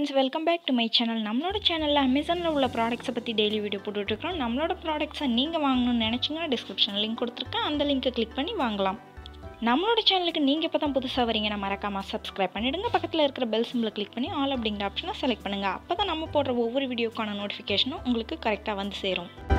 friends, welcome back to my channel. நம்மளோட சேனல்ல Amazonல உள்ள products பத்தி daily video போட்டுட்டு இருக்கோம். நம்மளோட products நீங்க வாங்கணும்னு நினைச்சீங்கன்னா description link கொடுத்திருக்கேன். அந்த லிங்கை click பண்ணி வாங்கலாம். நம்மளோட சேனலுக்கு நீங்க இப்பதான் புதுசா வரீங்கனா மறக்காம subscribe பண்ணிடுங்க. பக்கத்துல இருக்கிற bell symbol-ஐ click பண்ணி all அப்படிங்கற ஆப்ஷனை select பண்ணுங்க. அப்பதான் நம்ம போடுற ஒவ்வொரு வீடியோக்கான notification உங்களுக்கு கரெக்ட்டா வந்து சேரும்.